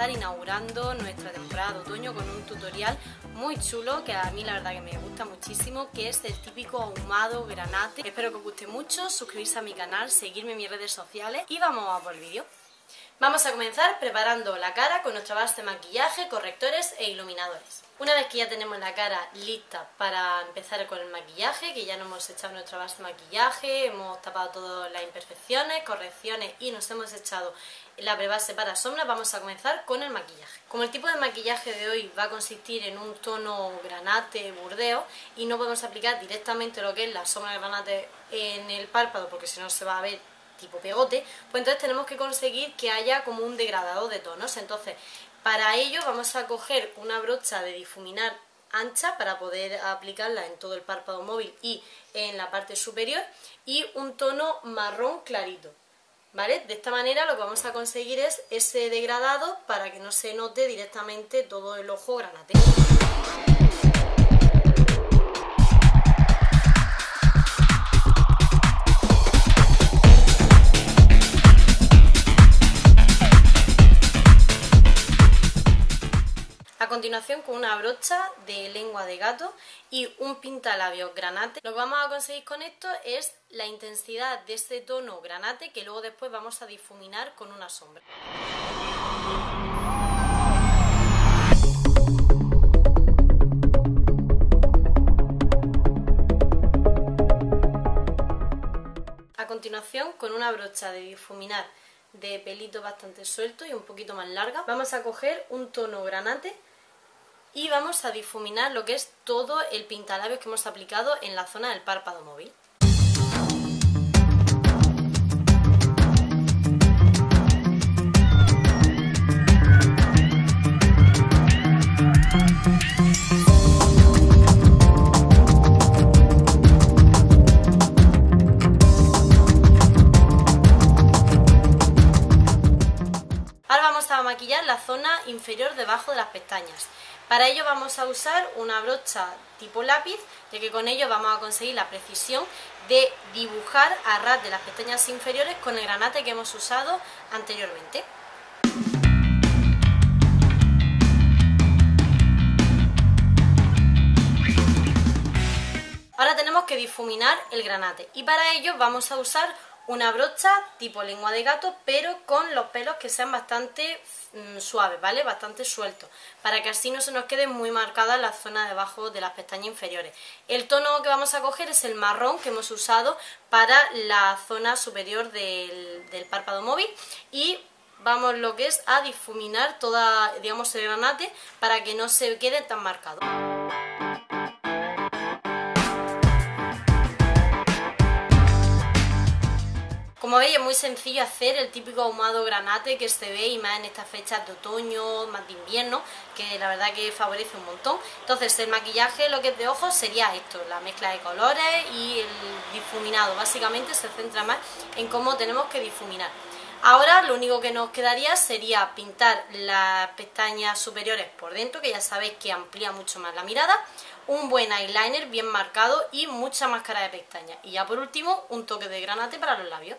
estar inaugurando nuestra temporada de otoño con un tutorial muy chulo que a mí la verdad que me gusta muchísimo, que es del típico ahumado granate. Espero que os guste mucho, suscribirse a mi canal, seguirme en mis redes sociales y vamos a por el vídeo. Vamos a comenzar preparando la cara con nuestra base de maquillaje, correctores e iluminadores. Una vez que ya tenemos la cara lista para empezar con el maquillaje, que ya nos hemos echado nuestra base de maquillaje, hemos tapado todas las imperfecciones, correcciones y nos hemos echado la prebase para sombra, vamos a comenzar con el maquillaje. Como el tipo de maquillaje de hoy va a consistir en un tono granate burdeo y no podemos aplicar directamente lo que es la sombra granate en el párpado porque si no se va a ver tipo pegote, pues entonces tenemos que conseguir que haya como un degradado de tonos. Entonces, para ello vamos a coger una brocha de difuminar ancha para poder aplicarla en todo el párpado móvil y en la parte superior y un tono marrón clarito, ¿vale? De esta manera lo que vamos a conseguir es ese degradado para que no se note directamente todo el ojo granate. A continuación, con una brocha de lengua de gato y un pintalabios granate, lo que vamos a conseguir con esto es la intensidad de este tono granate que luego después vamos a difuminar con una sombra. A continuación, con una brocha de difuminar de pelito bastante suelto y un poquito más larga, vamos a coger un tono granate y vamos a difuminar lo que es todo el pintalabios que hemos aplicado en la zona del párpado móvil. Ahora vamos a maquillar la zona inferior debajo de las pestañas. Para ello vamos a usar una brocha tipo lápiz, ya que con ello vamos a conseguir la precisión de dibujar a ras de las pestañas inferiores con el granate que hemos usado anteriormente. Ahora tenemos que difuminar el granate y para ello vamos a usar una brocha tipo lengua de gato, pero con los pelos que sean bastante suaves, ¿vale? Bastante sueltos, para que así no se nos quede muy marcada la zona debajo de las pestañas inferiores. El tono que vamos a coger es el marrón que hemos usado para la zona superior del párpado móvil y vamos lo que es a difuminar toda, digamos, el granate para que no se quede tan marcado. Como veis, es muy sencillo hacer el típico ahumado granate que se ve y más en estas fechas de otoño, más de invierno, que la verdad que favorece un montón. Entonces el maquillaje, lo que es de ojos, sería esto, la mezcla de colores y el difuminado. Básicamente se centra más en cómo tenemos que difuminar. Ahora lo único que nos quedaría sería pintar las pestañas superiores por dentro, que ya sabéis que amplía mucho más la mirada, un buen eyeliner bien marcado y mucha máscara de pestañas. Y ya por último, un toque de granate para los labios.